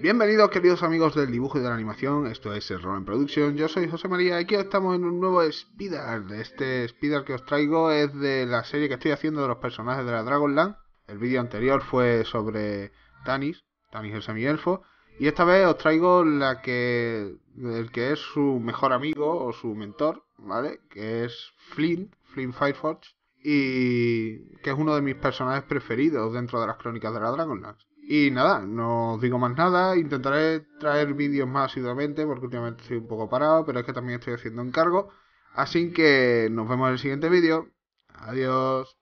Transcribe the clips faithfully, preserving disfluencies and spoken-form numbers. Bienvenidos queridos amigos del dibujo y de la animación, esto es SirRolandProduction, yo soy José María y aquí estamos en un nuevo speedar. Este speedar que os traigo es de la serie que estoy haciendo de los personajes de la Dragonlance. El vídeo anterior fue sobre Tanis, Tanis el semielfo, y esta vez os traigo la que, el que es su mejor amigo o su mentor, ¿vale? Que es Flynn, Flynn Fireforge, y que es uno de mis personajes preferidos dentro de las crónicas de la Dragonlance. Y nada, no os digo más nada, intentaré traer vídeos más asiduamente porque últimamente estoy un poco parado, pero es que también estoy haciendo encargo. Así que nos vemos en el siguiente vídeo. Adiós.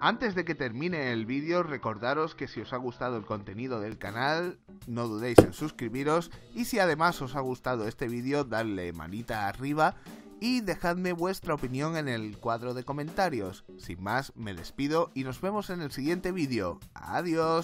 Antes de que termine el vídeo, recordaros que si os ha gustado el contenido del canal, no dudéis en suscribiros, y si además os ha gustado este vídeo, dadle manita arriba y dejadme vuestra opinión en el cuadro de comentarios. Sin más, me despido y nos vemos en el siguiente vídeo. ¡Adiós!